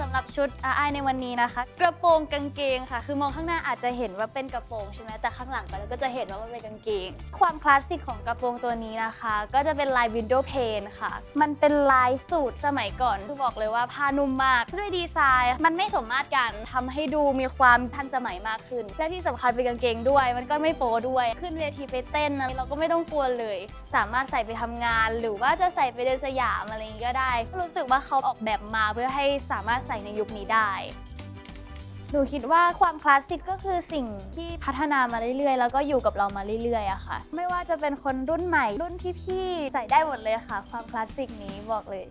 สำหรับชุดอ้ายในวันนี้นะคะกระโปรงกางเกงค่ะคือมองข้างหน้าอาจจะเห็นว่าเป็นกระโปรงใช่ไหมแต่ข้างหลังไปเราก็จะเห็นว่ามันเป็นกางเกงความคลาสสิกของกระโปรงตัวนี้นะคะก็จะเป็นลายวินโดว์เพนค่ะมันเป็นลายสูตรสมัยก่อนคือบอกเลยว่าผ้านุ่มมากด้วยดีไซน์มันไม่สมมาตรกันทำให้ดูมีความทันสมัยมากขึ้นและที่สำคัญเป็นกางเกงด้วยมันก็ไม่โป๊ด้วยขึ้นเวทีไปเต้นเราก็ไม่ต้องกลัวเลยสามารถใส่ไปทำงานหรือว่าจะใส่ไปเดินสยามอะไรอย่างนี้ก็ได้รู้สึกว่าเขาออกแบบมาเพื่อให้สามารถใส่ในยุคนี้ได้หนูคิดว่าความคลาสสิกก็คือสิ่งที่พัฒนามาเรื่อยๆแล้วก็อยู่กับเรามาเรื่อยๆอะค่ะไม่ว่าจะเป็นคนรุ่นใหม่รุ่นพี่ๆใส่ได้หมดเลยค่ะความคลาสสิกนี้บอกเลย